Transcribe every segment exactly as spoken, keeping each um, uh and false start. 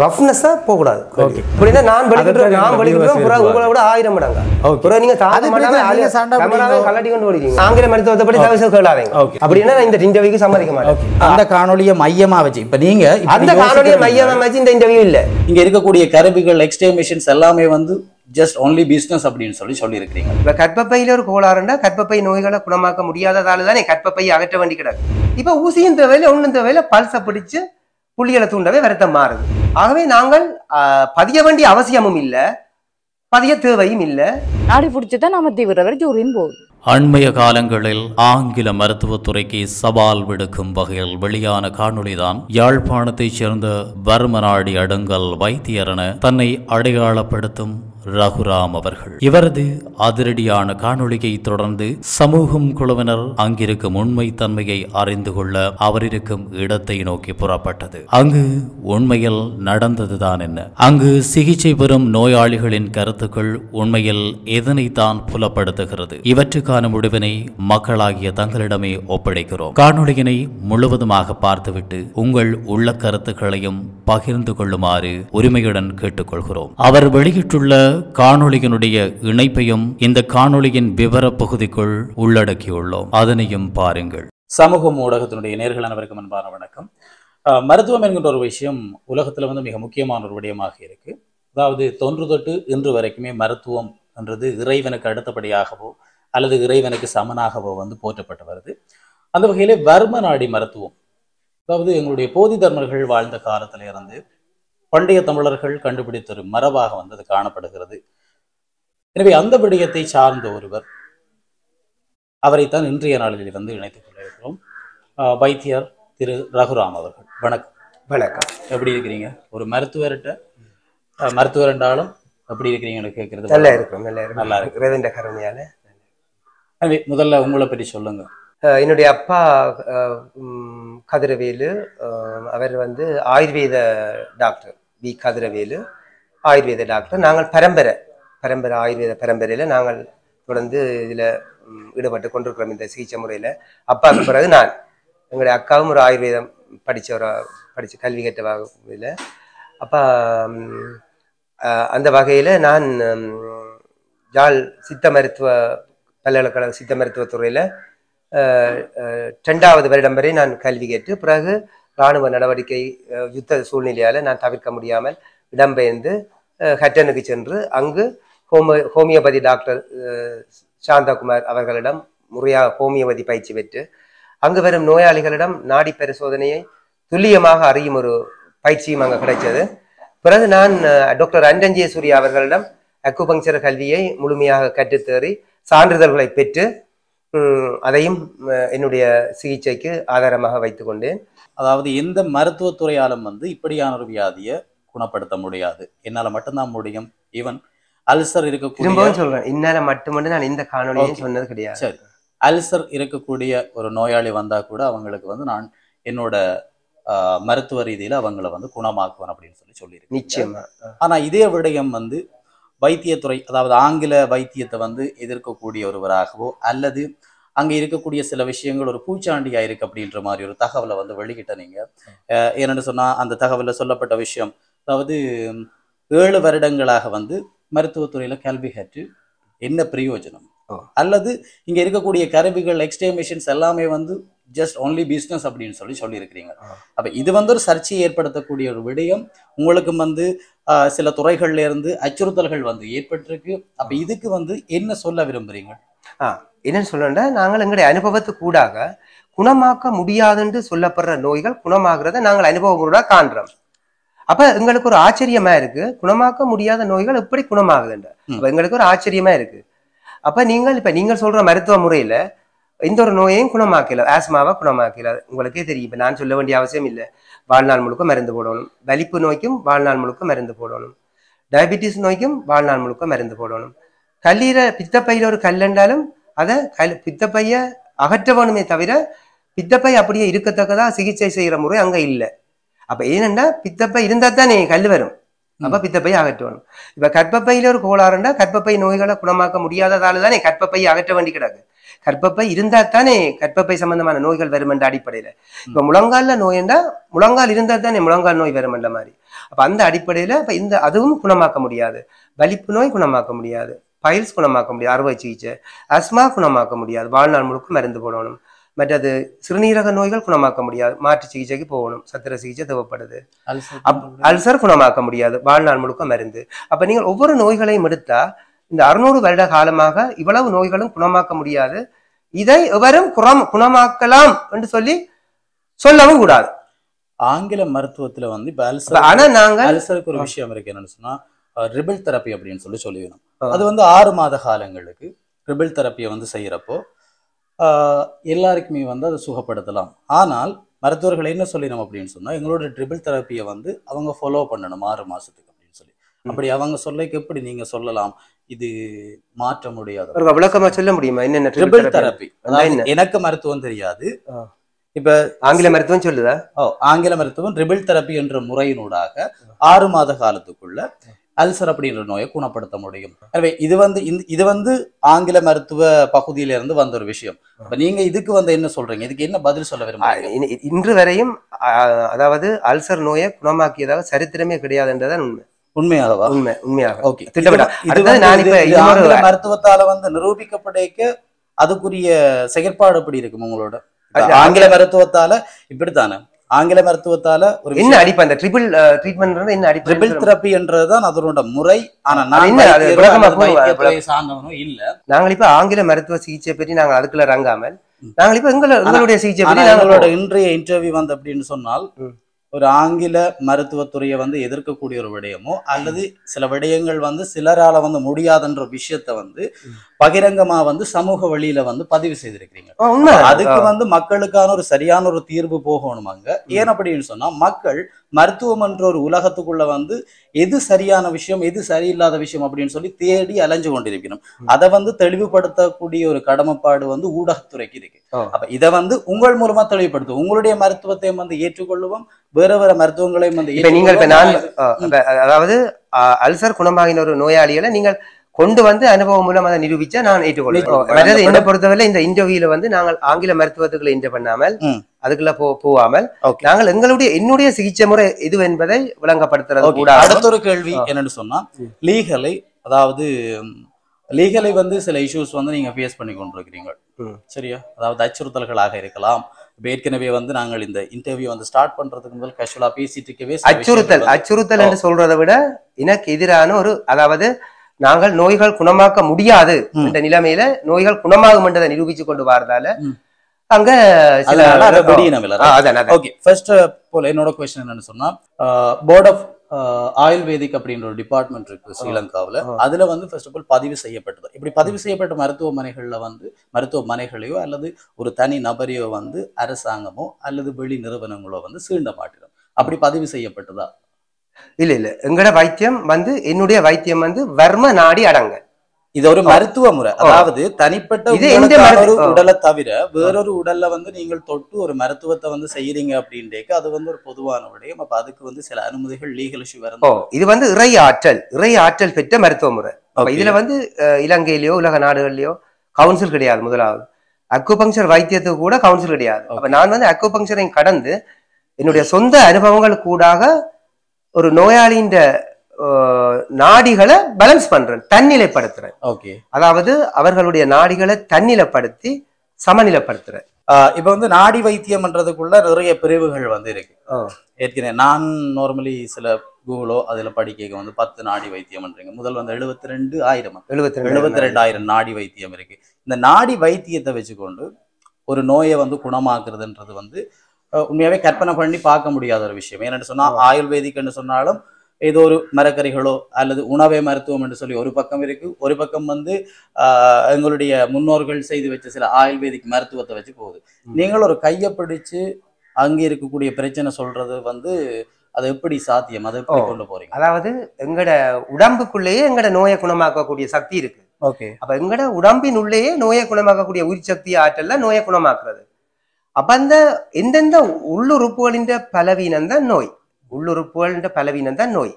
ரஃப்னஸா போக கூடாது. அப்படினா நான் படிக்கிற நான் படிக்கிறேன் புற உங்கள விட ஆயிரம் மடங்கா. புற நீங்க தாமனால ஆளே சாண்டா கமரால கலட்டி கொண்டு வரீங்க. ஆங்கில மருத்துவத்தப்படி தவச கேளாதீங்க. அப்படினா நான் இந்த இன்டர்வியூக்கு சம்மதிக்க மாட்டேன். அந்த காணொளியை மையமா வச்சு இப்ப நீங்க அந்த காணொளியை மையமா வச்சு இந்த இன்டர்வியூ இல்ல. இங்க இருக்க கூடிய கருவிகள் எக்ஸ்ட்ரீமிஷன்ஸ் எல்லாமே வந்து just only business அப்படினு சொல்லி சொல்லி இருக்கீங்க. இப்ப கற்பப்பையில ஒரு கோளாறுண்டா கற்பப்பை நோய்களை குணமாக்க முடியாததால தானே கற்பப்பையை அகற்ற வேண்டி கிடக்கு. இப்ப ஊசியின் தேவையில ஒண்ணும் தேவையில பல்ஸ பிடிச்சு புள்ளிகளை தூண்டவே விரத்தம் மாறுது. ஆகவே நாங்கள் பதிய வேண்டிய அவசியமும் இல்லை, பதிய தேவையும் இல்லை. நாடி பிடிச்சதான் நம்ம தீவிர வரைக்கும் போகுது. அண்மைய காலங்களில் ஆங்கில மருத்துவத்துறைக்கு சவால் விடுக்கும் வகையில் வெளியான காணொளிதான் யாழ்ப்பாணத்தைச் சேர்ந்த வர்மநாடி அடுங்கல் வைத்தியரென தன்னை அடையாளப்படுத்தும் ரகுராம் அவர்கள். இவரது அதிரடியான காணொளியை தொடர்ந்து சமூகம் குழுவினர் அங்கிருக்கும் உண்மை தன்மையை அறிந்து கொள்ள அவர் இருக்கும் இடத்தை நோக்கி புறப்பட்டது. அங்கு உண்மையில் நடந்ததுதான் என்ன, அங்கு சிகிச்சை பெறும் நோயாளிகளின் கருத்துக்கள் உண்மையில் எதனைத்தான் புலப்படுத்துகிறது, இவற்றுக்கான முடிவினை மக்களாகிய தங்களிடமே ஒப்படைக்கிறோம். காணொளியினை முழுவதுமாக பார்த்துவிட்டு உங்கள் உள்ள கருத்துக்களையும் பகிர்ந்து கொள்ளுமாறு உரிமையுடன் கேட்டுக்கொள்கிறோம். அவர் வெளியிட்டுள்ள காணொளியினுடைய இணைப்பையும் இந்த காணொளியின் விவர பகுதிக்குள் உள்ளடக்கியுள்ளோம், அதனையும் பாருங்கள். சமூக ஊடகத்தினுடைய நேயர்களுக்கு அன்பான வணக்கம். மருத்துவம் என்கின்ற ஒரு விஷயம் உலகத்துல வந்து மிக முக்கியமான ஒரு விடயமாக இருக்கு. அதாவது தொன்று தொட்டு இன்று வரைக்குமே மருத்துவம் என்றது இறைவனுக்கு அடுத்தபடியாகவோ அல்லது இறைவனுக்கு சமனாகவோ வந்து போற்றப்பட்டு வருது. அந்த வகையிலே வர்ம நாடி மருத்துவம், அதாவது எங்களுடைய போதி தர்மர்கள் வாழ்ந்த காலத்தில இருந்து பண்டைய தமிழர்கள் கண்டுபிடித்த ஒரு மரபாக வந்தது காணப்படுகிறது. எனவே அந்த விடயத்தை சார்ந்த ஒருவர், அவரைத்தான் இன்றைய நாளில் வந்து இணைத்துக் கொள்ள இருக்கிறோம். வைத்தியர் திரு ரகுராம் அவர்கள், வணக்கம். வணக்கம். எப்படி இருக்கிறீங்க? ஒரு மருத்துவர்கிட்ட மருத்துவர் என்றாலும் எப்படி இருக்கிறீங்கன்னு கேட்கறது நல்லா இருக்கும். நல்லா இருக்கிறது கருணையால. எனவே முதல்ல உங்களை பற்றி சொல்லுங்க. என்னுடைய அப்பா கதிரவேலு, அவர் வந்து ஆயுர்வேத டாக்டர். வி கதிரவேலு ஆயுர்வேத டாக்டர். நாங்கள் பரம்பரை பரம்பரை ஆயுர்வேத பரம்பரையில் நாங்கள் தொடர்ந்து இதில் ஈடுபட்டு கொண்டிருக்கிறோம் இந்த சிகிச்சை முறையில். அப்பாவுக்கு பிறகு நான், எங்களுடைய அக்காவும் ஒரு ஆயுர்வேதம் படித்தவர படித்து கல்வி கட்டவகையில் அப்பா அந்த வகையில் நான் யாழ் சித்த மருத்துவ பல்கலைக்கழக சித்த மருத்துவத்துறையில் ரெண்டாவது வருடம் வரை நான் கல்வி கேட்டு பிறகு இராணுவ நடவடிக்கை யுத்த சூழ்நிலையால் நான் தவிர்க்க முடியாமல் இடம்பெயர்ந்து ஹட்டனுக்கு சென்று அங்கு ஹோமோ ஹோமியோபதி டாக்டர் சாந்தகுமார் அவர்களிடம் முறையாக ஹோமியோபதி பயிற்சி பெற்று அங்கு வரும் நோயாளிகளிடம் நாடி பரிசோதனையை துல்லியமாக அறியும் ஒரு பயிற்சியும் அங்கே கிடைச்சது. பிறகு நான் டாக்டர் அண்டன்ஜே சூர்யா அவர்களிடம் அக்குபங்சர் கல்வியை முழுமையாக கற்றுத்தேறி சான்றிதழ்களை பெற்று அதையும் என்னுடைய சிகிச்சைக்கு ஆதாரமாக வைத்துக் கொண்டேன். அதாவது எந்த மருத்துவத்துறையாலும் வந்து இப்படியான ஒரு வியாதியை குணப்படுத்த முடியாது, என்னால் மட்டும்தான் முடியும். ஈவன் அல்சர் இருக்கக்கூடிய சொல்றேன், என்னால மட்டுமன்று நான் இந்த காணொலியும் சொன்னது கிடையாது. சரி, அல்சர் இருக்கக்கூடிய ஒரு நோயாளி வந்தா கூட அவங்களுக்கு வந்து நான் என்னோட மருத்துவ ரீதியில அவங்களை வந்து குணமாக்குவேன் அப்படின்னு சொல்லி சொல்லியிருக்கேன். நிச்சயமா. ஆனா இதே விடயம் வந்து வைத்தியத்துறை, அதாவது ஆங்கில வைத்தியத்தை வந்து எதிர்க்கக்கூடிய ஒருவராகவோ அல்லது அங்கே இருக்கக்கூடிய சில விஷயங்கள் ஒரு பூச்சாண்டியா இருக்கு அப்படின்ற மாதிரி ஒரு தகவலை வந்து வெளியிட்ட நீங்க. ஏன்னு சொன்னா அந்த தகவல சொல்லப்பட்ட விஷயம், அதாவது ஏழு வருடங்களாக வந்து மருத்துவத்துறையில கல்வி கற்று என்ன பிரயோஜனம், அல்லது இங்க இருக்கக்கூடிய கருவிகள் எக்ஸ்ட்ரீமிஷன்ஸ் எல்லாமே வந்து ஜஸ்ட் ஒன்லி பிஸ்னஸ் அப்படின்னு சொல்லி சொல்லியிருக்கிறீங்க. அப்போ இது வந்து ஒரு சர்ச்சையை ஏற்படுத்தக்கூடிய ஒரு விடயம். உங்களுக்கும் வந்து சில துறைகள்ல இருந்து அச்சுறுத்தல்கள் வந்து ஏற்பட்டிருக்கு. அப்போ இதுக்கு வந்து என்ன சொல்ல விரும்புறீங்க? ஆ, என்னன்னு சொல்லணும்னா, நாங்கள் எங்களுடைய அனுபவத்துக்கூடாக குணமாக்க முடியாதுன்னு சொல்லப்படுற நோய்கள் குணமாகிறத நாங்கள் அனுபவங்களோட காண்றோம். அப்போ எங்களுக்கு ஒரு ஆச்சரியமா இருக்கு, குணமாக்க முடியாத நோய்கள் எப்படி குணமாகுதுன்ற. அப்போ எங்களுக்கு ஒரு ஆச்சரியமா இருக்கு. அப்போ நீங்கள் இப்போ நீங்கள் சொல்ற மருத்துவ முறையில இந்த ஒரு நோயையும் குணமாக்கல, ஆஸ்மாவை குணமாக்கல. உங்களுக்கே தெரியும், இப்போ நான் சொல்ல வேண்டிய அவசியம் இல்லை. வாழ்நாள் முழுக்க மருந்து போடணும். வலிப்பு நோய்க்கும் வாழ்நாள் முழுக்க மருந்து போடணும். டயபிட்டிஸ் நோய்க்கும் வாழ்நாள் முழுக்க மருந்து போடணும். கல்லீர பித்தப்பையில ஒரு கல்லண்டாலும் அதை கல் பித்தப்பையை அகற்ற வேணுமே தவிர பித்தப்பை அப்படியே இருக்கத்தக்கதா சிகிச்சை செய்கிற முறை அங்கே இல்லை. அப்போ ஏனென்னா பித்தப்பை இருந்தால் தான் கல் வரும். அப்போ பித்தப்பையை அகற்றணும். இப்போ கற்பப்பையில ஒரு கோளாறுண்டா கற்பப்பை நோய்களை குணமாக்க முடியாததால தானே கற்பப்பையை அகற்ற வேண்டி கிடக்கு. கற்பப்பை இருந்தா தானே கற்பப்பை சம்பந்தமான நோய்கள் வரும் என்ற அடிப்படையில. இப்ப முழங்கால நோய்ண்டா முழங்கால் இருந்தா தானே முழங்கால் நோய் வரும் என்ற மாதிரி. அப்போ அந்த அடிப்படையில் இப்போ இந்த அதுவும் குணமாக்க முடியாது. வலிப்பு நோய் குணமாக்க முடியாது, பைல்ஸ் குணமாக்க முடியாது, அறுவை சிகிச்சை. அஸ்மா குணமாக்க முடியாது, வாழ்நாள் முழுக்க மருந்து போடணும். மற்றது சிறுநீரக நோய்கள் குணமாக்க முடியாது, மாற்று சிகிச்சைக்கு போகணும், சத்திர சிகிச்சை தேவைப்படுது. அல்சர் குணமாக்க முடியாது, வாழ்நாள் முழுக்க மருந்து. அப்போ நீங்கள் ஒவ்வொரு நோய்களையும் எடுத்தா இந்த அறுநூறு வருட காலமாக இவ்வளவு நோய்களும் குணமாக்க முடியாது. இதை எவரும் குணம் குணமாக்கலாம் என்று சொல்லி சொல்லவும் கூடாது. ஆங்கில மருத்துவத்துல வந்து அல்சருக்கு ஒரு விஷயம் இருக்கு, என்னன்னு சொன்னா ரிபிள் தெரப்பி அப்படின்னு சொல்லி சொல்லிடணும். அது வந்து ஆறு மாத காலங்களுக்கு ரிபிள் தெரப்பியை வந்து செய்யறப்போ ஆஹ் எல்லாருக்குமே வந்து அதை சுகப்படுத்தலாம். ஆனால் மருத்துவர்கள் என்ன சொல்லிடணும் அப்படின்னு சொன்னா, எங்களோட ரிபிள் தெரப்பியை வந்து அவங்க ஃபாலோ பண்ணணும் ஆறு மாசத்துக்கு அப்படின்னு சொல்லி. அப்படி அவங்க சொல்லைக்கு எப்படி நீங்க சொல்லலாம், இது மாற்ற முடியாது. விளக்கமா சொல்ல முடியுமா என்னென்ன ரிபிள் தெரப்பி? எனக்கு மருத்துவம் தெரியாது. இப்ப ஆங்கில மருத்துவம் சொல்லுதா? ஓ, ஆங்கில மருத்துவம் ரிபிள் தெரப்பி என்ற முறையினூடாக ஆறு மாத காலத்துக்குள்ள அல்சர் அப்படின்ற நோயை குணப்படுத்த முடியும். எனவே இது வந்து இது வந்து ஆங்கில மருத்துவ பகுதியில இருந்து வந்த ஒரு விஷயம். இப்ப நீங்க இதுக்கு வந்து என்ன சொல்றீங்க, இதுக்கு என்ன பதில் சொல்ல விரும்புறீங்க? இன்று வரையும் அதாவது அல்சர் நோயை குணமாக்கியதாக சரித்திரமே கிடையாதுன்றதான் உண்மை. உண்மையாகவா? உண்மை உண்மையாக திட்டமிட்ட மருத்துவத்தால வந்து நிரூபிக்கப்படைக்க அதுக்குரிய செயற்பாடு எப்படி இருக்கும் உங்களோட? ஆங்கில மருத்துவத்தால இப்படித்தானே, ஆங்கில மருத்துவத்தால ஒரு என்ன அடிப்பா அந்த ட்ரிபிள் ட்ரீட்மெண்ட் என்ன அடிப்பா? ட்ரிபிள் தெரப்பி என்றதுதான் அதனோட முறை. ஆனா சார்ந்தவனும் இல்ல. நாங்கள் இப்ப ஆங்கில மருத்துவ சிகிச்சை பற்றி நாங்கள் அதுக்குள்ள இறங்காமல் நாங்கள் இப்ப எங்களை எங்களுடைய சிகிச்சை பற்றி நாங்களோட இன்றைய இன்டர்வியூ வந்து அப்படின்னு சொன்னால் ஒரு ஆங்கில மருத்துவத்துறையை வந்து எதிர்க்கக்கூடிய ஒரு விடயமோ அல்லது சில விடயங்கள் வந்து சிலரால வந்து முடியாதுன்ற விஷயத்த வந்து பகிரங்கமா வந்து சமூக வழியில வந்து பதிவு செய்திருக்கிறீங்க. அதுக்கு வந்து மக்களுக்கான ஒரு சரியான ஒரு தீர்வு போகணுமாங்க. ஏன் அப்படின்னு சொன்னா, மக்கள் மருத்துவம் என்ற ஒரு உலகத்துக்குள்ள வந்து எது சரியான விஷயம் எது சரியில்லாத விஷயம் அப்படின்னு சொல்லி தேடி அலைஞ்சு கொண்டிருக்கணும். அதை வந்து தெளிவுபடுத்தக்கூடிய ஒரு கடமைப்பாடு வந்து ஊடகத்துறைக்கு இருக்கு. அப்ப இதை வந்து உங்கள் மூலமா தெளிவுபடுத்தும், உங்களுடைய மருத்துவத்தையும் வந்து ஏற்றுக்கொள்ளுவோம், வேற வேற மருத்துவங்களையும் வந்து நீங்கள் இப்ப நான் அதாவது அல்சர் குணமாகின ஒரு நோயாளிகளை நீங்கள் கொண்டு வந்து அனுபவம் மூலம் அதை நிரூபிச்சா நான் ஏற்றுக்கொள்ளும். என்னை பொறுத்தவரை இந்த இன்டர்வியூல வந்து நாங்கள் ஆங்கில மருத்துவத்துக்குள்ள இன்டர் பண்ணாமல் அதுக்குள்ள போகாமல் நாங்கள் எங்களுடைய என்னுடைய சிகிச்சை முறை எது என்பதை விளங்கப்படுத்துறது. அடுத்த ஒரு கேள்வி என்னன்னு சொன்னா, லீகலை அதாவது லீகலை வந்து சில இஷ்யூஸ் வந்து நீங்க ஃபேஸ் பண்ணி கொண்டிருக்கிறீங்க சரியா? அதாவது அச்சுறுத்தல்களாக இருக்கலாம். ஏற்கனவே வந்து நாங்கள் இந்த இன்டர்வியூ வந்து ஸ்டார்ட் பண்றதுக்கு முதல் கேஷுவலா பேசிட்டு இருக்கவே அச்சுறுத்தல் அச்சுறுத்தல் என்று சொல்றதை விட எனக்கு எதிரான ஒரு அதாவது நாங்கள் நோய்கள் குணமாக்க முடியாது என்ற நிலைமையில நோய்கள் குணமாகும் என்றதை நிரூபிச்சு கொண்டு வரதால அங்க என்னோட குவெஸ்டின் என்னன்னு சொன்னா, போர்ட் ஆஃப் ஆயுர்வேதிக் அப்படின்ற ஒரு டிபார்ட்மெண்ட் இருக்கு ஸ்ரீலங்காவில். அதுல வந்து ஃபர்ஸ்ட் ஆஃப் ஆல் பதிவு செய்யப்பட்டது. இப்படி பதிவு செய்யப்பட்ட மருத்துவமனைகள்ல வந்து மருத்துவமனைகளையோ அல்லது ஒரு தனி நபரையோ வந்து அரசாங்கமோ அல்லது வெளி நிறுவனங்களோ வந்து சீண்ட மாட்டிடும். அப்படி பதிவு செய்யப்பட்டதா? இல்ல இல்ல, எங்கட வைத்தியம் வந்து என்னுடைய வைத்தியம் வந்து வர்ம நாடி அடங்க. இது ஒரு மருத்துவ முறை. அதாவது தனிப்பட்ட உடலை தவிர வேறொரு உடல்ல வந்து நீங்கள் தொட்டு ஒரு மருத்துவத்தை வந்து செய்யறீங்க அப்படின்றேக்கு அது வந்து ஒரு பொதுவான விடயம். அப்ப அதுக்கு வந்து சில அனுமதிகள் லீகல் இஷ்யூ வரும். இது வந்து இறை ஆற்றல் இறை ஆற்றல் பெற்ற மருத்துவ முறை. இதுல வந்து இலங்கையிலயோ உலக நாடுகள்லயோ கவுன்சில் கிடையாது. முதலாவது அக்குபங்கர் வைத்தியத்துக்கு கூட கவுன்சில் கிடையாது. அப்ப நான் வந்து அக்குபங்கரையும் கடந்து என்னுடைய சொந்த அனுபவங்கள் கூடாக ஒரு நோயாளியின் நாடிகளை பேலன்ஸ் பண்றேன், தன்னிலைப்படுத்துறேன். ஓகே, அதாவது அவர்களுடைய நாடிகளை தன்னிலைப்படுத்தி சமநிலைப்படுத்துறேன். இப்ப வந்து நாடி வைத்தியம்ன்றதுக்குள்ள நிறைய பிரிவுகள் வந்து இருக்கு. ஏற்கனவே நான் நார்மலி சில கூகுளோ அதுல படிக்க வந்து பத்து நாடி வைத்தியம்ன்றீங்க. முதல் வந்து எழுபத்தி ரெண்டு ஆயிரம் எழுபத்தி ரெண்டாயிரம் நாடி வைத்தியம் இருக்கு. இந்த நாடி வைத்தியத்தை வச்சுக்கொண்டு ஒரு நோயை வந்து குணமாக்குறதுன்றது வந்து உண்மையாவே கற்பனை பண்ணி பார்க்க முடியாத ஒரு விஷயம். ஏன்னு சொன்னா ஆயுர்வேதிக்னு சொன்னாலும் ஏதோ ஒரு மரக்கறிகளோ அல்லது உணவே மருத்துவம் என்று சொல்லி ஒரு பக்கம் இருக்கு. ஒரு பக்கம் வந்து ஆஹ் எங்களுடைய முன்னோர்கள் செய்து வச்ச சில ஆயுர்வேதிக் மருத்துவத்தை வச்சு போகுது. நீங்கள் ஒரு கையை பிடிச்சு அங்கே இருக்கக்கூடிய பிரச்சனை சொல்றது வந்து அது எப்படி சாத்தியம், அதை எப்படி கொண்டு போறீங்க? அதாவது எங்கட உடம்புக்குள்ளேயே எங்கட நோயை குணமாக்கக்கூடிய சக்தி இருக்கு. ஓகே, அப்ப எங்கட உடம்பின் உள்ளேயே நோயை குணமாக்கக்கூடிய உயிர்சக்தி ஆற்றல்ல நோயை குணமாக்குறது. அப்ப அந்த எந்தெந்த உள்ளுறுப்புகளின் பலவீனம் தான் நோய், உள்ளுறுப்புகளின் பலவீனம் தான் நோய்.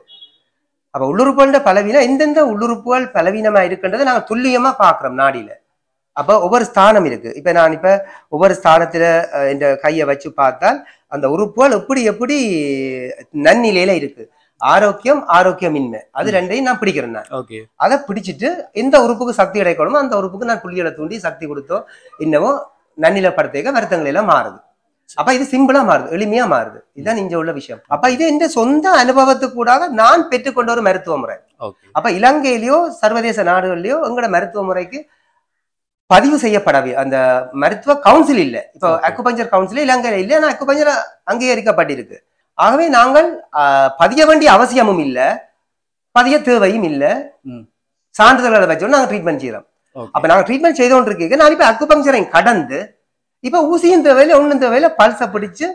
அப்ப உள்ளுறுப்புகளின் பலவீனம் எந்தெந்த உள்ளுறுப்புகள் பலவீனமா இருக்குன்றதை நாங்கள் துல்லியமா பாக்குறோம் நாடியில. அப்ப ஒவ்வொரு ஸ்தானம் இருக்கு. இப்ப நான் இப்ப ஒவ்வொரு ஸ்தானத்துல இந்த கையை வச்சு பார்த்தால் அந்த உறுப்புகள் எப்படி எப்படி நன்னிலையில இருக்கு, ஆரோக்கியம் ஆரோக்கியமின்மை அது ரெண்டையும் நான் பிடிக்கிறேன். அதை பிடிச்சிட்டு எந்த உறுப்புக்கு சக்தி கிடைக்கணுமோ அந்த உறுப்புக்கு நான் புள்ளிகளை தூண்டி சக்தி கொடுத்தோ இன்னவோ நன்னிலப்படுத்த வருத்தங்கள் எல்லாம் மாறுது. அப்ப இது சிம்பிளா மாறுது, எளிமையா மாறுது. இதுதான் இங்க உள்ள விஷயம். அப்ப இது என் சொந்த அனுபவத்துக்கூடாக நான் பெற்றுக்கொண்ட ஒரு மருத்துவ முறை. அப்ப இலங்கையிலயோ சர்வதேச நாடுகளிலயோ எங்களோட மருத்துவ முறைக்கு பதிவு செய்யப்படவே அந்த மருத்துவ கவுன்சில் இல்லை. இப்போ அக்குபஞ்சர் கவுன்சில் இலங்கையில இல்லை, ஆனா அக்குபஞ்சர் அங்கீகரிக்கப்பட்டிருக்கு. ஆகவே நாங்கள் பதிய வேண்டிய அவசியமும் இல்லை, பதிய தேவையும் இல்லை. சான்றிதழ்களை வச்சோம் நாங்கள் ட்ரீட்மெண்ட் செய்யறோம். அப்ப நாங்கள் ட்ரீட்மெண்ட் செய்து கொண்டு இருக்கீங்க. நான் இப்ப அக்குபஞ்சரையும் கடந்து இப்ப ஊசியும் தேவையில ஒண்ணும் தேவையில பல்ச பிடிச்சு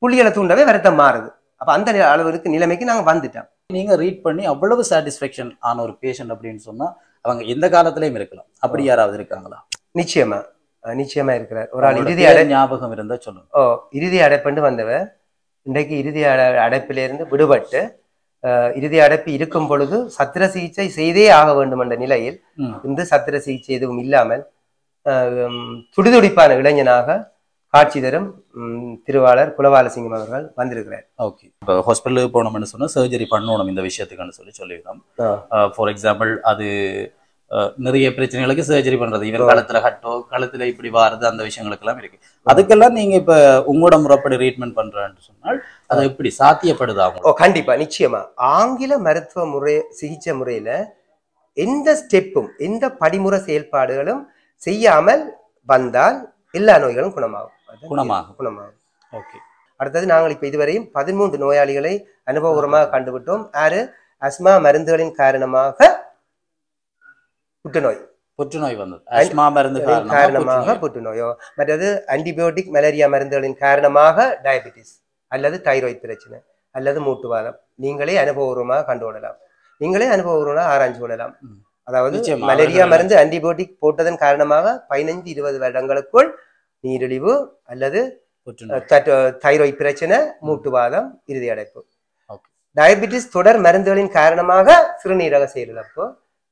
புள்ளிகளை தூண்டவே வருத்தம் மாறுது. அப்ப அந்த அளவுக்கு நிலைமைக்கு நாங்கள் வந்துட்டோம். நீங்க ரீட் பண்ணி அவ்வளவு சாட்டிஸ்பேக்ஷன் ஆன ஒரு பேஷண்ட் அப்படின்னு சொன்னா அவங்க எந்த காலத்திலயும் இருக்கலாம். அப்படி யாராவது இருக்காங்களா? நிச்சயமா நிச்சயமா இருக்கிறார் ஒரு ஆள். இறுதி அடை ஞாபகம் இருந்தா சொல்லுங்க. ஓ இறுதி அடைப்புன்னு வந்தவர் இன்றைக்கு இறுதி அடைப்பிலிருந்து விடுபட்டு இறுதி அடைப்பு இருக்கும் பொழுது சத்திர சிகிச்சை செய்தே ஆக வேண்டும் என்ற நிலையில் இந்த சத்திர சிகிச்சை எதுவும் இல்லாமல் துடிதுடிப்பான இளைஞனாக காட்சி தரும் திருவாளர் குலவாலசிங்கம் அவர்கள் வந்திருக்கிறார். ஓகே, இப்போ ஹாஸ்பிட்டலுக்கு போனோம்னு சொன்னா சர்ஜரி பண்ணணும் இந்த விஷயத்துக்குன்னு சொல்லி சொல்லிவிடும். ஃபார் எக்ஸாம்பிள் அது நிறைய பிரச்சனைகளுக்கு சர்ஜரி பண்றது, இவன் கழுத்துல ஹட்டோ கழுத்துல இப்படி வாரது, அந்த விஷயங்களுக்கு எல்லாம் இருக்கு. அதுக்கெல்லாம் நீங்க இப்ப உங்களோட முறைப்படி ட்ரீட்மெண்ட் பண்றான்னு சொன்னால் அதை எப்படி சாத்தியப்படுதாங்க? கண்டிப்பா நிச்சயமா ஆங்கில மருத்துவ முறை சிகிச்சை முறையில எந்த ஸ்டெப்பும் எந்த படிமுறை செயல்பாடுகளும் செய்யாமல் வந்தால் எல்லா நோய்களும் குணமாகும் குணமாகும் குணமாகும் ஓகே. அடுத்தது நாங்கள் இப்ப இதுவரையும் பதிமூன்று நோயாளிகளை அனுபவபூர்வமாக கண்டுவிட்டோம். ஆறு அஸ்மா மருந்துகளின் காரணமாக புற்றுநோய் புற்றுநோய் வந்தது, அஸ்மா மருந்துகளின் காரணமாக புற்றுநோயோ மற்றது ஆன்டிபயோட்டிக் மலேரியா மருந்துகளின் காரணமாக டயபெட்டிஸ் அல்லது தைராய்டு பிரச்சனை அல்லது மூட்டுவாதம் நீங்களே அனுபவபூர்வமாக கண்டுகொள்ளலாம், நீங்களே அனுபவபூர்வமாக ஆராய்ஞ்சு கொள்ளலாம். அதாவது மலேரியா மருந்து ஆன்டிபயோட்டிக் போட்டதன் காரணமாக பதினைந்து இருபது வருடங்களுக்குள் நீரிழிவு அல்லது தைராய்டு பிரச்சனை, மூட்டுவாதம், இறுதி அடைப்பு. டயபெட்டிஸ் தொடர் மருந்துகளின் காரணமாக சிறுநீரக செயலிழப்பு,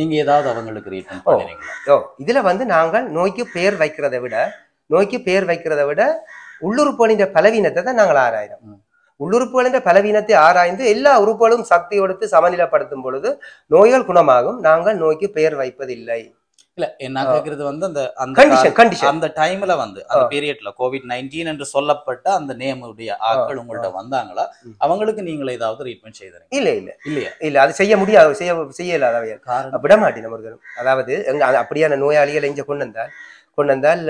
நீங்க ஏதாவது அவங்களுக்கு ரீட்மெண்ட் பண்ணுறீங்களா? இதுல வந்து நாங்கள் நோய்க்கு பெயர் வைக்கிறதை விட நோய்க்கு பெயர் வைக்கிறதை விட உள்ளுறுப்புகளின் பலவீனத்தை தான் நாங்கள் ஆராயிறோம். உள்ளுறுப்புகளின் பலவீனத்தை ஆராய்ந்து எல்லா உறுப்புகளும் சக்தி கொடுத்து சமநிலைப்படுத்தும் பொழுது நோய்கள் குணமாகும். நாங்கள் நோய்க்கு பெயர் வைப்பதில்லை. இல்ல என்ன கேட்கறது வந்து அந்த அந்த டைம்ல வந்து அந்த பீரியட்ல கோவிட் நைன்டீன் என்று சொல்லப்பட்ட அந்த நேமுடைய ஆட்கள் உங்கள்ட்ட வந்தாங்களா? அவங்களுக்கு நீங்களே ஏதாவது ட்ரீட்மெண்ட் செய்தீங்க? இல்ல இல்ல இல்லையா இல்ல அது செய்ய முடியாது, செய்ய செய்ய இல்லாதவையா விட மாட்டேன் ஒரு தரம். அதாவது எங்க அப்படியான நோயாளிகள் இங்க கொண்டு வந்தால் கொண்டு வந்தால்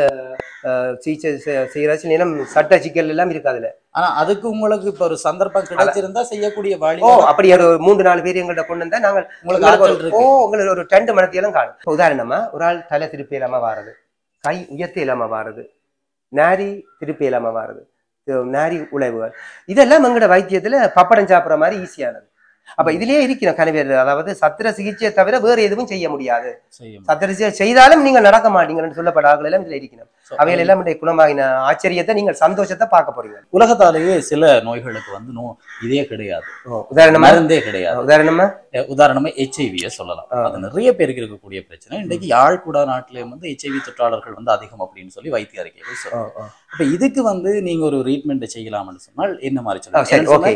சிகிச்சை செய்யறாச்சு நிலம் சட்ட சிக்கல் எல்லாம் இருக்காதுல. ஆனா அதுக்கு உங்களுக்கு இப்ப ஒரு சந்தர்ப்பம் கிடைச்சிருந்தா செய்யக்கூடிய வழி. ஓ அப்படி ஒரு மூன்று நாலு பேர் எங்கள்கிட்ட கொண்டு வந்தா நாங்கள் உங்களுக்கு ஓ உங்களுக்கு ஒரு ரெண்டு மனத்தையெல்லாம் காணும். உதாரணமா ஒரு ஆள் தலை திருப்பி இல்லாம வாரது, கை உயர்த்த இல்லாம வாரது, நாரி திருப்பி இல்லாம வாரது, நாரி உழைவுகள், இதெல்லாம் எங்களோட வைத்தியத்துல பப்படம் சாப்பிட்ற மாதிரி ஈஸியானது. அப்ப இதுலயே இருக்கிற கனவேறு அதாவது சத்திர சிகிச்சையை தவிர வேற எதுவும் செய்ய முடியாது. சத்திர சிகிச்சை செய்தாலும் நீங்கள் நடக்க மாட்டீங்கன்னு சொல்லப்படாத எல்லாம் இதுல இருக்கணும். அவையில எல்லாம் குணமாகின ஆச்சரியத்தை நீங்கள் சந்தோஷத்தை பார்க்க போறீங்க. உலகத்தாலேயே சில நோய்களுக்கு வந்து நோ இதே கிடையாது, உதாரணமா மருந்தே கிடையாது. உதாரணமா உதாரணமா ஹெச்ஐவியை சொல்லலாம். அது நிறைய பேருக்கு இருக்கக்கூடிய பிரச்சனை. இன்றைக்கு யாழ்குடா நாட்டிலேயும் வந்து ஹெச்ஐவி தொற்றாளர்கள் வந்து அதிகம் அப்படின்னு சொல்லி வைத்திய அறிக்கைகள் சொல்லுவாங்க. இப்ப இதுக்கு வந்து நீங்க ஒரு ட்ரீட்மெண்ட் செய்யலாம்னு சொன்னால் என்ன மாதிரி சொல்லலாம்?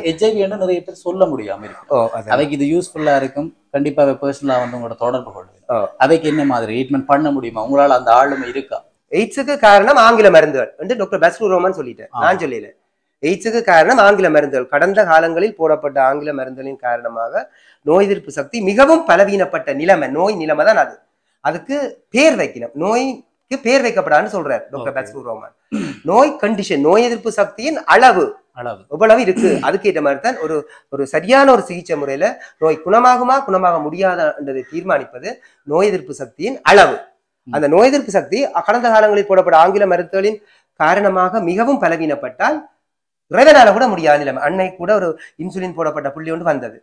ஹெச்ஐவின்னு நிறைய பேர் சொல்ல முடியாம இருக்கும். அவைக்கு இது யூஸ்ஃபுல்லா இருக்கும். கண்டிப்பா பர்சனலா வந்து உங்களோட தொடர்பு கொள்ளுங்க. அவைக்கு என்ன மாதிரி ட்ரீட்மெண்ட் பண்ண முடியுமா? உங்களால அந்த ஆளுமை இருக்கா? எய்ட்ஸுக்கு காரணம் ஆங்கில மருந்துகள் என்று டாக்டர் பஸ்ரூர் ரோமன் சொல்லிட்டேன், நான் சொல்லல. எய்ட்ஸுக்கு காரணம் ஆங்கில மருந்துகள். கடந்த காலங்களில் போடப்பட்ட ஆங்கில மருந்துகளின் காரணமாக நோய் எதிர்ப்பு சக்தி மிகவும் பலவீனப்பட்ட நிலைமை, நோய் நிலைமை தான் அது. அதுக்கு பேர் வைக்கணும், நோய்க்கு பேர் வைக்கப்படான்னு சொல்றாரு டாக்டர் பஸ்ரூர் ரோமன். நோய் கண்டிஷன், நோய் எதிர்ப்பு சக்தியின் அளவு அளவு எவ்வளவு இருக்கு அதுக்கு ஏற்ற மாதிரி தான் ஒரு ஒரு சரியான ஒரு சிகிச்சை முறையில நோய் குணமாகுமா குணமாக முடியாதா என்றதை தீர்மானிப்பது நோய் எதிர்ப்பு சக்தியின் அளவு. அந்த நோய் எதிர்ப்பு சக்தி கடந்த காலங்களில் போடப்பட்ட ஆங்கில மருத்துவத்தின் காரணமாக மிகவும் பலவீனப்பட்டால் இறைவனால கூட முடியாத நிலைமை. அன்னை கூட ஒரு இன்சுலின் போடப்பட்ட புள்ளி ஒன்று வந்தது.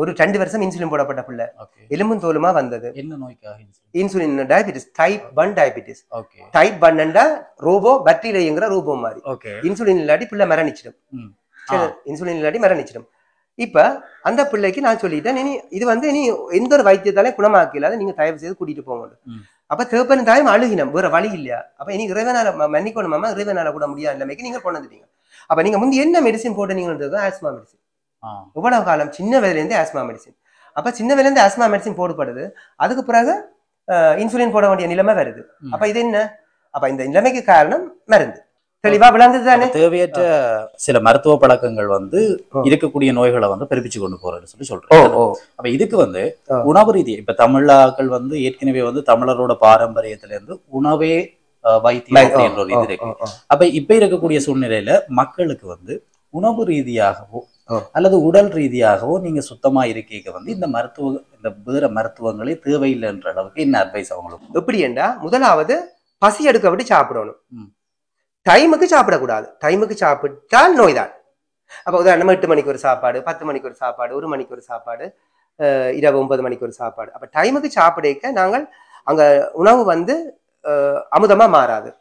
ஒரு ரெண்டு வருஷம் இன்சுலின் போடப்பட்ட புள்ள எலும்பும் தோலுமா வந்தது. என்ன நோய்க்காக insulin? Diabetes type one diabetes. Type ஒன்னுண்டா ரோபோ பாக்டீரியாங்கிற ரோபோ மாதிரி. இன்சுலின் இல்லாட்டி பிள்ளை மரணிச்சிடும். இன்சுலின் இல்லாட்டி மரணிச்சிடும். இப்ப அந்த பிள்ளைக்கு நான் சொல்லிட்டேன், இனி இது வந்து இனி எந்த ஒரு வைத்தியத்தாலே குணமாக்கலாத, நீங்க தயவு செய்து கூட்டிட்டு போங்க. அப்ப தேப்பன் தாயம் அழுகினம், வேற வழி இல்லையா? அப்ப இனி இறைவனால மன்னிக்கணுமாமா, இறைவனால கூட முடியாது நிலைமைக்கு நீங்க போனதுட்டீங்க. அப்ப நீங்க முந்தி என்ன மெடிசின் போட்டீங்கன்றது ஆஸ்மா மெடிசின். எவ்வளவு காலம்? சின்ன வேலையிலேருந்து ஆஸ்மா மெடிசின். அப்ப சின்ன வேலையிலேருந்து ஆஸ்மா மெடிசின் போடப்படுது. அதுக்கு பிறகு இன்சுலின் போட வேண்டிய நிலைமை வருது. அப்ப இது என்ன? அப்ப இந்த நிலைமைக்கு காரணம் மருந்து. தெளிவா விளங்குது தானே? தேவையற்ற சில மருத்துவ பழக்கங்கள் வந்து இருக்கக்கூடிய நோய்களை வந்து பெருப்பிச்சு கொண்டு போறேன்னு சொல்லி சொல்றேன். அப்ப இதுக்கு வந்து உணவு ரீதி, இப்ப தமிழாக்கள் வந்து ஏற்கனவே வந்து தமிழரோட பாரம்பரியத்துல இருந்து உணவே வைத்தியம் ஒரு இது இருக்கு. அப்ப இப்ப இருக்கக்கூடிய சூழ்நிலையில மக்களுக்கு வந்து உணவு ரீதியாகவோ அல்லது உடல் ரீதியாகவோ நீங்க சுத்தமா இருக்க வந்து இந்த மருத்துவ இந்த வேற மருத்துவங்களே தேவையில்லைன்ற அளவுக்கு என்ன அட்வைஸ் அவங்களுக்கு? எப்படி என்றா, முதலாவது பசி எடுக்க விட்டு சாப்பிடணும். டைமுக்கு சாப்பிடக்கூடாது. டைமுக்கு சாப்பிட்டால் நோய் தான். அப்போ உதாரணமா எட்டு மணிக்கு ஒரு சாப்பாடு, பத்து மணிக்கு ஒரு சாப்பாடு, ஒரு மணிக்கு ஒரு சாப்பாடு, இரவு ஒன்பது மணிக்கு ஒரு சாப்பாடு. அப்போ டைமுக்கு சாப்பிடக்க நாங்கள் அங்கே உணவு வந்து அமுதமாக மாறாது.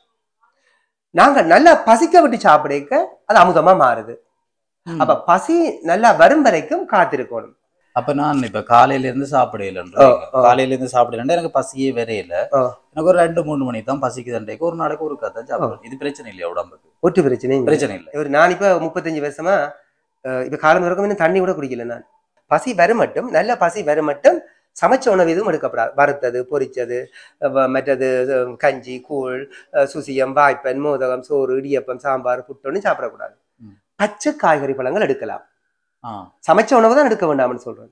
நாங்கள் நல்லா பசிக்க விட்டு சாப்பிடக்க அது அமுதமாக மாறுது. அப்போ பசி நல்லா வரும் வரைக்கும் காத்திருக்கணும். அப்ப நான் இப்ப காலையில இருந்து சாப்பிடலன்ற, காலையில இருந்து சாப்பிடலன்னா எனக்கு பசியே வரையில, எனக்கு ஒரு ரெண்டு மூணு மணி தான் பசிக்குதுன்றேக்கு ஒரு நாளைக்கு ஒரு காத்தான் சாப்பிடும். இது பிரச்சனை இல்லையா உடம்புக்கு? ஒட்டு பிரச்சனை பிரச்சனை இல்லை. ஒரு நான் இப்ப முப்பத்தஞ்சு வருஷமா இப்ப காலம் வரைக்கும் இன்னும் தண்ணி கூட குடிக்கல. நான் பசி வரும் மட்டும், நல்ல பசி வரும் மட்டும் சமைச்ச உணவு எதுவும் எடுக்கப்படாது. வறுத்தது, பொரிச்சது, மற்றது கஞ்சி, கூழ், சுசியம், வாய்ப்பன், மோதகம், சோறு, இடியப்பம், சாம்பார், புட்டோன்னு சாப்பிடக்கூடாது. பச்சை காய்கறி பழங்கள் எடுக்கலாம். சமைச்ச உணவு தான் எடுக்க வேண்டாம்னு சொல்றேன்.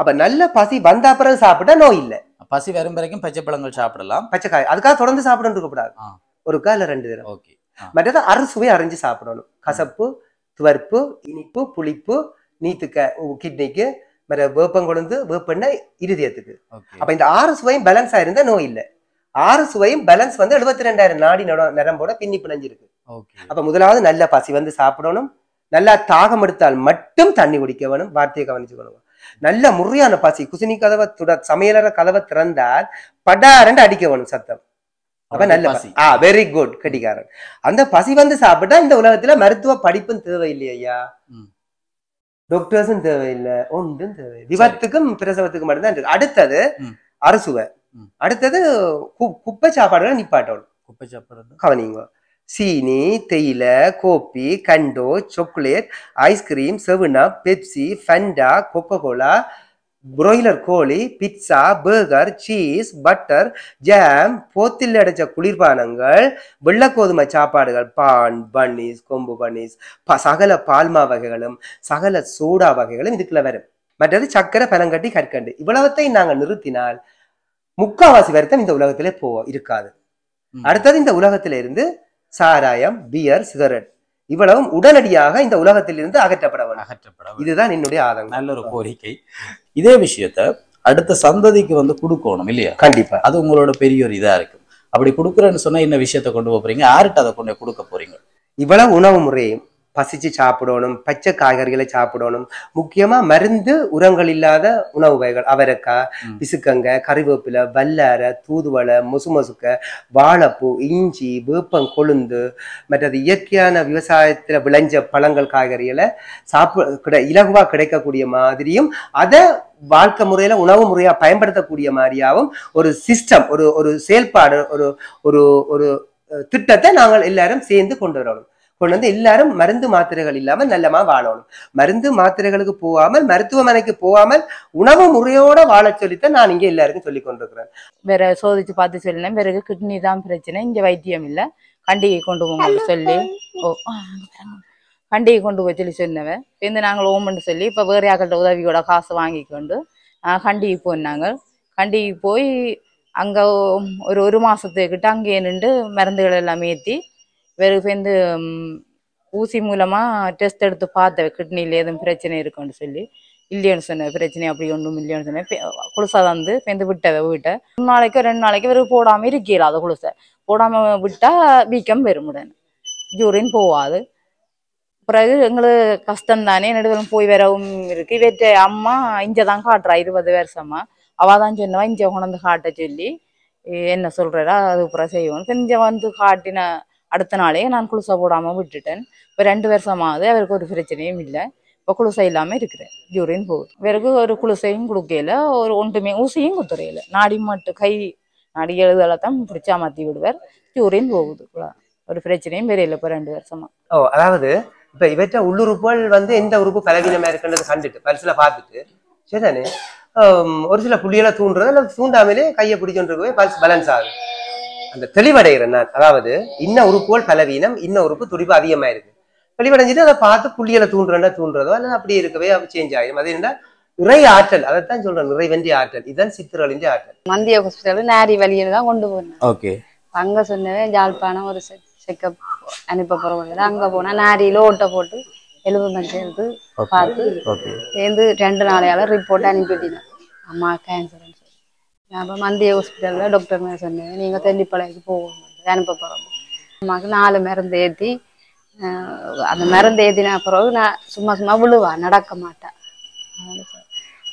அப்ப நல்ல பசி வந்த அப்புறம் சாப்பிட்டா நோய் இல்லை. பசி வரும் வரைக்கும் பச்சை பழங்கள் சாப்பிடலாம், பச்சைக்காய். அதுக்காக தொடர்ந்து சாப்பிடணும் இருக்கக்கூடாது. ஒரு கால ரெண்டு தரம். ஓகே. மற்றது அறுசுவை அரைஞ்சு சாப்பிடணும். கசப்பு, துவர்ப்பு, இனிப்பு, புளிப்பு, நீத்துக்க கிட்னிக்கு, மற்ற வேப்பங்கொழுந்து, வேப்பெண்ணெய் இருதயத்துக்கு. அப்ப இந்த ஆறு சுவையும் பேலன்ஸ் ஆயிருந்தா நோய் இல்லை. ஆறு சுவையும் பேலன்ஸ் வந்து எழுபத்தி ரெண்டாயிரம் நாடி நரம்போட பின்னி பிணைஞ்சிருக்கு. அப்ப முதலாவது நல்ல பசி வந்து சாப்பிடணும். நல்லா தாகம் எடுத்தால் மட்டும் தண்ணி குடிக்க வேணும். வார்த்தையை கவனிச்சுக்கணும். நல்ல முறையான பசி, குசினி கதவை துட சமையலற கதவை திறந்தால் படாரண்டு அடிக்க வேணும் சத்தம். அப்ப நல்ல பசி. ஆ வெரி குட் கெட்டிக்காரன். அந்த பசி வந்து சாப்பிட்டா இந்த உலகத்துல மருத்துவ படிப்பும் தேவையில்லையா, டாக்டர்ஸும் தேவையில்லை, ஒன்றும் தேவை. விபத்துக்கும் பிரசவத்துக்கும் மட்டும்தான் இருக்கு. அடுத்தது அறுசுவை. அடுத்தது குப்பை சாப்பாடுகளை நிப்பாட்டணும். குப்பை சாப்பாடு கவனிங்க. சீனி, தேயிலை, கோப்பி, கண்டோ, சாக்லேட், ஐஸ்கிரீம், செவனா, Pepsi, Fanta, Coca Cola, broiler கோழி, pizza, burger, cheese, butter, jam, போத்தில் அடைச்ச குளிர்பானங்கள், வெள்ளை கோதுமை சாப்பாடுகள், பான், பன்னீஸ், கொம்பு பன்னீஸ், சகல பால்மா வகைகளும் சகல சோடா வகைகளும் இதுக்குள்ள வரும். மற்றது சக்கரை, பனங்கட்டி, கற்கண்டு. இவ்வளவத்தை நாங்கள் நிறுத்தினால் முக்காவாசி வருத்தம் இந்த உலகத்திலே போ இருக்காது. அடுத்தது இந்த உலகத்தில இருந்து சாராயம், பியர், சிகரெட் இவ்வளவும் உடனடியாக இந்த உலகத்திலிருந்து அகற்றப்படவன் அகற்றப்படவன். இதுதான் என்னுடைய ஆதங்கம். நல்ல ஒரு கோரிக்கை. இதே விஷயத்த அடுத்த சந்ததிக்கு வந்து கொடுக்கணும் இல்லையா? கண்டிப்பா. அது உங்களோட பெரிய ஒரு இதா இருக்கு. அப்படி கொடுக்குறேன்னு சொன்னா என்ன விஷயத்த கொண்டு போறீங்க? யார்கிட்ட அதை கொண்டு கொடுக்க போறீங்க? இவ்வளவு உணவு முறையும் பசிச்சு சாப்பிடணும், பச்சை காய்கறிகளை சாப்பிடணும், முக்கியமா மருந்து உரங்கள் இல்லாத உணவு வகைகள். அவரைக்காய், பிசுக்கங்க, கறிவேப்பிலை, வல்லாரை, தூதுவளை, மொசு மொசுக்க, வாழைப்பூ, இஞ்சி, வேப்பம் கொழுந்து, மற்றது இயற்கையான விவசாயத்துல விளைஞ்ச பழங்கள் காய்கறிகளை சாப்பிட கிடை இலகுவா கிடைக்கக்கூடிய மாதிரியும் அதை வாழ்க்கை முறையில உணவு முறையா பயன்படுத்தக்கூடிய மாதிரியாகவும் ஒரு சிஸ்டம், ஒரு ஒரு செயல்பாடு, ஒரு ஒரு ஒரு திட்டத்தை நாங்கள் எல்லாரும் சேர்ந்து கொண்டு வரணும். கொண்டு வந்து எல்லாரும் மருந்து மாத்திரைகள் இல்லாமல் நல்லமா வாழணும். மருந்து மாத்திரைகளுக்கு போகாமல், மருத்துவமனைக்கு போகாமல் உணவு முறையோட வாழ சொல்லித்தான் நான் இங்க எல்லாருக்கும் சொல்லி கொண்டிருக்கிறேன். வேற சோதிச்சு பார்த்து சொல்லினேன். பிறகு கிட்னி தான் பிரச்சனை, இங்க வைத்தியம் இல்லை, கண்டிகை கொண்டு போங்க சொல்லி ஓ கண்டிகை கொண்டு போய் சொல்லி சொன்னவன் சேர்ந்து நாங்கள் ஓமன்னு சொல்லி இப்போ வேற ஆக்கிட்ட உதவியோட காசு வாங்கிக்கொண்டு கண்டிகை போனாங்க. கண்டிகை போய் அங்க ஒரு ஒரு மாசத்துக்கிட்ட அங்கேயே நின்று மருந்துகள் எல்லாம் ஏற்றி வேறு சேர்ந்து ஊசி மூலமாக டெஸ்ட் எடுத்து பார்த்தேன். கிட்னியில் எதுவும் பிரச்சனை இருக்குன்னு சொல்லி இல்லையோன்னு சொன்னேன். பிரச்சனை அப்படி ஒன்றும் இல்லையோன்னு சொன்னேன். குளிசா தந்து சேர்ந்து விட்டவை வீட்டை. ஒரு நாளைக்கு ரெண்டு நாளைக்கு வெறும் போடாமல் இருக்கல. அதை குளிசை போடாமல் விட்டால் வீக்கம் பெருமுடன் ஜூரின் போகாது. பிறகு எங்களுக்கு கஷ்டம்தானே, நெடுகளும் போய் வரவும் இருக்கு. இவற்றை அம்மா இஞ்சதான் காட்டுறா இருபது வருஷமா. அவள் தான் சொன்னவா இஞ்ச கொண்டு காட்ட சொல்லி என்ன சொல்கிறா அது பிறகு செய்வோம். கொஞ்சம் வந்து காட்டின அடுத்த நாளே நான் குளுசை போடாமல் விட்டுட்டேன். இப்போ ரெண்டு வருஷமாவது அவருக்கு ஒரு பிரச்சனையும் இல்லை. இப்போ குளுசை இல்லாமல் இருக்கிறேன். யூரின் போகுது. இவருக்கு ஒரு குளுசையும் கொடுக்கல, ஒரு ஒன்றுமே ஊசியும் குத்துறையில. நாடி மட்டும் கை நாடி எழுதலாம் பிடிச்சா மாற்றி விடுவார். யூரின் போகுது, ஒரு பிரச்சனையும் பெரியல இப்போ ரெண்டு வருஷமா. ஓ, அதாவது இப்போ இவற்ற உள்ளுறுப்புகள் வந்து எந்த உறுப்பு பலவீனமாக இருக்குன்றது கண்டுட்டு பரிசுல பார்த்துட்டு சரிதானே ஒரு சில புள்ளிகளை தூண்டுறது அல்லது தூண்டாமலே கையை பிடிச்சோன்றவே பல்ஸ் பேலன்ஸ் ஆகுது. அந்த தெளிவடைகிறேன் நான், அதாவது இன்ன உறுப்புகள் பலவீனம், இன்ன உறுப்பு துடிப்பு அதிகமாக இருக்கு. தெளிவடைஞ்சிட்டு அதை பார்த்து புள்ளிகளை தூண்டுறேன்னா தூண்டுறதோ அல்லது அப்படி இருக்கவே சேஞ்ச் ஆகிடும். அது என்ன இறை ஆற்றல், அதைத்தான் சொல்றேன், இறை வெண்டிய ஆற்றல். இதுதான் சித்திரவழிஞ்ச ஆற்றல். மந்திய ஹாஸ்பிட்டல் நேரி வழியில தான் கொண்டு போனேன். ஓகே, அங்கே சொன்னவே ஜாழ்ப்பாணம் ஒரு செக்அப் அனுப்ப போறவங்க தான். அங்கே போனால் நேரியில ஓட்டை போட்டு எலும்பு மஞ்சள் பார்த்து சேர்ந்து ரெண்டு நாளையால ரிப்போர்ட் அனுப்பிட்டேன். அம்மா கேன்சர்னு சொல்லி நான் இப்போ மந்திய ஹாஸ்பிட்டலில் டாக்டர் சொன்னேன், நீங்கள் தெல்லிப்பாளையக்கு போகணும் அனுப்ப போகிறோம். அம்மாவுக்கு நாலு மருந்து ஏற்றி அந்த மருந்து ஏற்றினா பிறகு நான் சும்மா சும்மா விழுவா, நடக்க மாட்டேன்.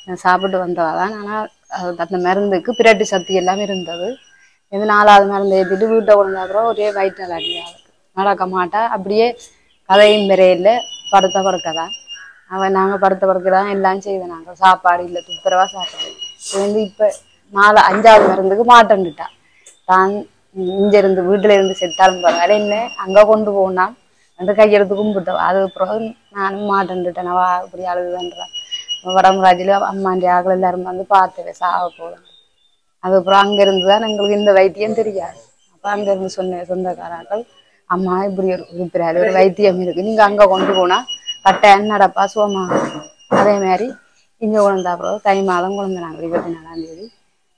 நான் சாப்பிட்டு வந்தவா தான். ஆனால் அந்த மருந்துக்கு பிரட்டி சக்தி எல்லாமே இருந்தது. இது நாலாவது மருந்து ஏற்றிட்டு வீட்டை கொண்டு அப்புறம் ஒரே வயிற்று அடியாக நடக்க மாட்டா. அப்படியே கதையும் பெறையில படுத்த படுக்கதான் அவன் நாங்கள் படுத்த படுக்கதான் எல்லாம் செய்த. நாங்கள் சாப்பாடு இல்லை, துப்புரவா சாப்பாடு வந்து இப்போ நாலு அஞ்சாவது மருந்துக்கு மாட்டேன்னுட்டா. தான் இங்கிருந்து வீட்டில இருந்து செத்தாலும் பரவாயில்ல, என்ன அங்கே கொண்டு போனான் வந்து கையெழுத்து கும்பிட்டோம். அது பிறகு நானும் மாட்டேன்னுட்டேன். அவ இப்படி அழுதுதான்றான். வடமராஜில அம்மாண்டி ஆகல எல்லாரும் வந்து பார்த்துவேன் சாக போதும். அதுக்கப்புறம் அங்கிருந்து தான் எங்களுக்கு இந்த வைத்தியம் தெரியாது. அப்போ அங்கிருந்து சொன்ன சொந்தக்காராக்கள், அம்மா இப்படி ஒரு உறுப்பினர் ஒரு வைத்தியம் இருக்கு, நீங்க அங்க கொண்டு போனா கட்டாயம் நடப்பா சுகமா. அதே மாதிரி இங்க குழந்தா பிறகு தை மாதம் குழந்தைனாங்க இருபத்தி நாலாம் தேதி.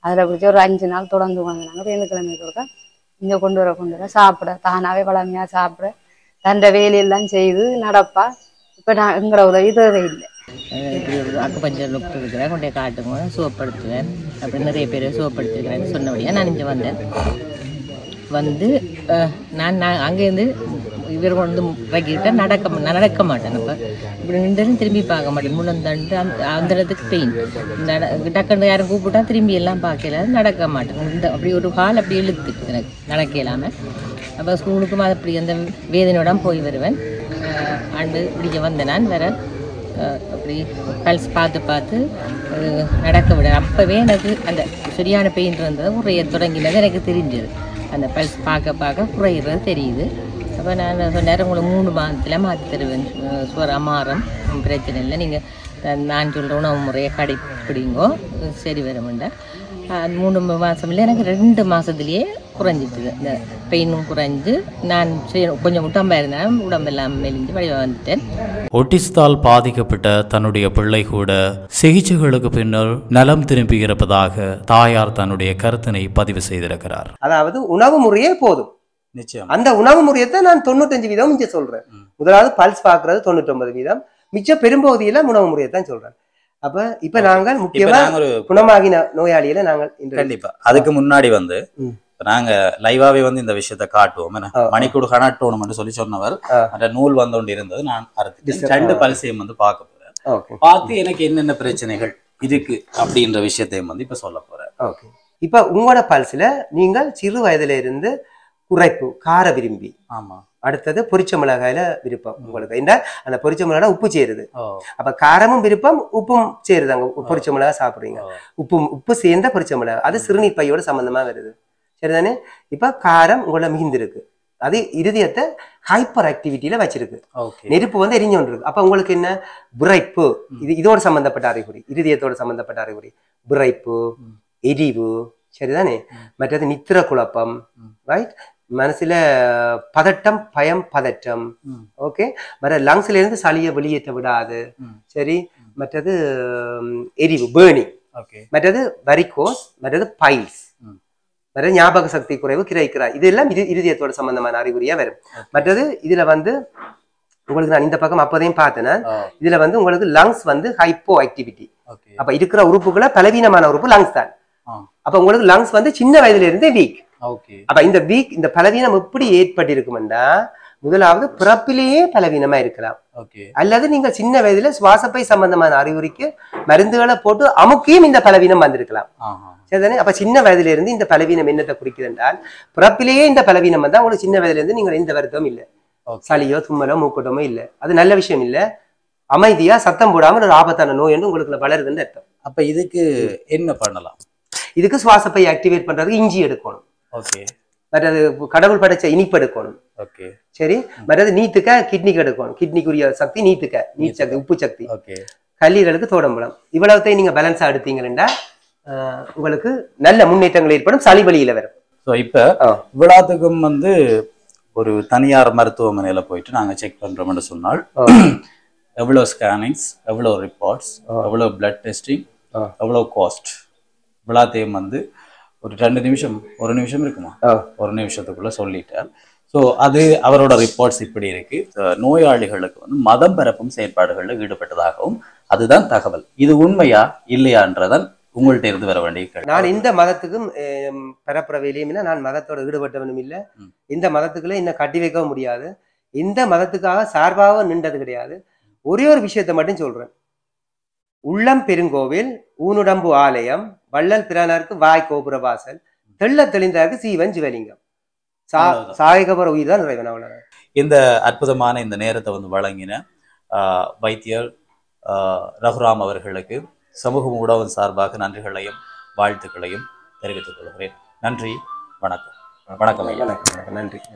அதுல பிடிச்சி ஒரு அஞ்சு நாள் தொடர்ந்து குழந்தைனாங்க. பேருந்து கிழமை கொடுக்க இங்க கொண்டு வர கொண்டு வர சாப்பிட தானாவே வளமையா சாப்பிட தண்ட வேலையெல்லாம் செய்து நடப்பா. இப்ப நான் எங்களோட உதவி தேவை இல்லை. அக்கு பஞ்சர் டாக்டர் இருக்கிறேன், கொண்டே காட்டுங்க சுகப்படுத்துவேன் அப்படின்னு நிறைய பேர் சுகப்படுத்திருக்கிறேன்னு சொன்னபடியா நான் இங்க வந்தேன். வந்து நான் நான் அங்கேருந்து இவர் கொண்டு வைக்கிட்டேன். நடக்க நான் நடக்க மாட்டேன். அப்போ இப்படி நின்றும் திரும்பி பார்க்க மாட்டேன். முன்னந்தாண்டு அந்த அந்த இடத்துக்கு பெயின் நட டக்குன்னு யாரும் கூப்பிட்டா திரும்பி எல்லாம் பார்க்கல, நடக்க மாட்டேன். இந்த அப்படி ஒரு கால் அப்படி இழுத்துட்டு எனக்கு நடக்க இல்லாமல். அப்போ ஸ்கூலுக்கும் அது அப்படி அந்த வேதனையோட போய் வருவேன். ஆண்டு இப்படி வந்தேன் நான் வேற அப்படி பல்ஸ் பார்த்து பார்த்து நடக்க விட அப்போவே எனக்கு அந்த சரியான பெயின் இருந்தது. உரைய தொடங்கினது எனக்கு தெரிஞ்சது. அந்த பல்ஸ் பார்க்க பார்க்க குறையிறது தெரியுது. அப்போ நான் சொன்னார், உங்களுக்கு மூணு மாதத்தில் மாற்றி தருவேன். சுவர் அமாரம் பிரச்சனை இல்லை, நீங்கள் நான் சொல்கிற உணவு முறையை கடைப்பிடிங்கோ சரி வரமுண்டா. மூணு மாதம் இல்லை, எனக்கு ரெண்டு மாதத்துலேயே குறைஞ்சிட்டுது. இந்த பெயினும் குறைஞ்சு நான் கொஞ்சம் உடம்பாக இருந்தேன், உடம்பெல்லாம் மெலிஞ்சு வழியாக வந்துட்டேன். ஒட்டிஸ்தால் பாதிக்கப்பட்ட தன்னுடைய பிள்ளை கூட சிகிச்சைகளுக்கு பின்னர் நலம் திரும்பி இருப்பதாக தாயார் தன்னுடைய கருத்தினை பதிவு செய்திருக்கிறார். அதாவது உணவு முறையே போதும். நிச்சயம் அந்த உணவு முறையத்தை நான் தொண்ணூத்தஞ்சு வீதம் மிச்சம் சொல்றேன். முதலாவது பல்ஸ் பார்க்கறது தொண்ணூற்றொன்பது வீதம், மிச்ச பெரும்பகுதியில உணவு முறையத்தான் சொல்றேன். அப்ப இப்ப நாங்கள் முக்கியமா ஒரு குணமாகின நோயாளியில நாங்கள் கண்டிப்பா அதுக்கு முன்னாடி வந்து நாங்க லைவாவே வந்து இந்த விஷயத்த காட்டுவோம். மணிக்கூடு கணட்டோணும் சொல்லி சொன்னவர் அந்த நூல் வந்தோண்டு இருந்தது. நான் ரெண்டு பல்சையும் வந்து பார்க்க போறேன், பார்த்து எனக்கு என்னென்ன பிரச்சனைகள் இருக்கு அப்படின்ற விஷயத்தையும் வந்து இப்ப சொல்ல போறேன். ஓகே, இப்ப உங்களோட பல்ஸ்ல நீங்கள் சிறு வயதுல இருந்து குறைப்பு, கார விரும்பி, ஆமா, அடுத்தது பொரிச்ச மிளகாயில விருப்பம் உங்களுக்கு. இந்த அந்த பொரிச்ச மிளகாய் உப்பு சேருது. அப்ப காரமும் விருப்பம், உப்பும் சேருது. அங்க பொரிச்ச மிளகாய் சாப்பிடுறீங்க, உப்பும் உப்பு சேர்ந்த பொரிச்ச மிளகாய், அது சிறுநீர் பையோட சம்பந்தமா வருது சரிதானே. இப்ப காரம் உங்களோட மிகுந்திருக்கு, அது இருதயத்தை ஹைப்பர் ஆக்டிவிட்டியில வச்சிருக்கு. நெருப்பு வந்து எரிஞ்சோண்டு இருக்கு. அப்ப உங்களுக்கு என்ன விரைப்பு, இது இதோட சம்பந்தப்பட்ட அறிகுறி, இருதயத்தோட சம்பந்தப்பட்ட அறிகுறி விரைப்பு, எரிவு சரிதானே. மற்றது நித்திர குழப்பம், ரைட், மனசுல பதட்டம், பயம், பதட்டம். ஓகே, மற்ற லங்ஸ்ல இருந்து சளியை வெளியேற்ற விடாது சரி. மற்றது எரிவு, பேர்னிங். மற்றது வரிகோஸ், மற்றது பைல்ஸ், மற்ற ஞாபக சக்தி குறைவு, கிரைக்கிறாய், இதெல்லாம் இது இருதயத்தோட சம்பந்தமான அறிகுறியா வரும். மற்றது இதுல வந்து உங்களுக்கு நான் இந்த பக்கம் அப்போதையும் பார்த்தேன்னா இதுல வந்து உங்களுக்கு லங்ஸ் வந்து ஹைப்போ ஆக்டிவிட்டி. அப்ப இருக்கிற உறுப்புகளை பலவீனமான உறுப்பு லங்ஸ் தான். அப்ப உங்களுக்கு லங்ஸ் வந்து சின்ன வயதுல இருந்தே வீக். அப்ப இந்த வீக் இந்த பலவீனம் எப்படி ஏற்பட்டிருக்கும்டா முதலாவது பிறப்பிலேயே பலவீனமா இருக்கலாம், அல்லது நீங்க சின்ன வயதுல சுவாசப்பை சம்பந்தமான அறிகுறிக்கு மருந்துகளை போட்டு அமுக்கியும் இந்த பலவீனம் வந்திருக்கலாம். சரிதானே? அப்ப சின்ன வயதுல இருந்து இந்த பலவீனம் என்னத்தை குறிக்குது என்றால், பிறப்பிலேயே இந்த பலவீனம் வந்தா உங்களுக்கு சின்ன வயதுல இருந்து நீங்க எந்த வருத்தமும் இல்லை, சளியோ தும்மலோ மூக்கூட்டமோ இல்லை, அது நல்ல விஷயம் இல்லை. அமைதியா சத்தம் போடாமல் ஒரு ஆபத்தான நோய் என்று உங்களுக்கு வளருதுன்னு அர்த்தம். அப்ப இதுக்கு என்ன பண்ணலாம்? இதுக்கு சுவாசப்பை ஆக்டிவேட் பண்றதுக்கு இஞ்சி எடுக்கணும். ஓகே. மற்றது கடவுள் படைச்ச இனிப்பு எடுக்கணும். ஓகே. சரி. மற்றது நீத்துக்க கிட்னிக்கு எடுக்கணும், கிட்னிக்குரிய சக்தி நீத்துக்க, நீர் சக்தி, உப்பு சக்தி. ஓகே. கல்லீரலுக்கு தோடம்பலம். இவ்வளவுத்தையும் நீங்க பேலன்ஸா எடுத்தீங்கன்னா உங்களுக்கு நல்ல முன்னேற்றங்கள் ஏற்படும், சளி வலியில வரும். ஸோ இப்ப இவ்வளவுக்கும் வந்து ஒரு தனியார் மருத்துவமனையில போயிட்டு நாங்க செக் பண்றோம்னு சொன்னால் எவ்வளோ ஸ்கேனிங்ஸ், எவ்வளோ ரிப்போர்ட்ஸ், எவ்வளோ பிளட் டெஸ்டிங், எவ்வளோ காஸ்ட், இவ்வளோத்தையும் வந்து ஒரு ரெண்டு நிமிஷம் ஒரு நிமிஷம் இருக்குமா, ஒரு நிமிஷத்துக்குள்ள சொல்லிட்டார். ஸோ அது அவரோட ரிப்போர்ட்ஸ் இப்படி இருக்கு. நோயாளிகளுக்கு வந்து மதம் பரப்பும் செயற்பாடுகளில் ஈடுபட்டதாகவும் அதுதான் தகவல். இது உண்மையா இல்லையான்றதான் உங்கள்கிட்ட இருந்து வர வேண்டிய. நான் இந்த மதத்துக்கும் பரப்புற வேலையும் இல்லை, நான் மதத்தோட ஈடுபட்டவனும் இல்லை, இந்த மதத்துக்குள்ள இன்னும் கட்டி வைக்கவும் முடியாது, இந்த மதத்துக்காக சார்பாக நின்றது கிடையாது. ஒரே ஒரு விஷயத்த மட்டும் சொல்றேன். உள்ளம் பெருங்கோவில், ஊனுடம்பு ஆலயம், வள்ளல் பிரானாருக்கு வாய் கோபுர வாசல், தெள்ள தெளிந்தாருக்கு சீவன் ஜிவலிங்கம், சா சாயகபுர உயிர் தான் நிறைவனாக. இந்த அற்புதமான இந்த நேரத்தை வந்து வழங்கின வைத்தியர் ரகுராம் அவர்களுக்கு சமூக ஊடகம் சார்பாக நன்றிகளையும் வாழ்த்துக்களையும் தெரிவித்துக் கொள்கிறேன். நன்றி, வணக்கம். வணக்கம், நன்றி.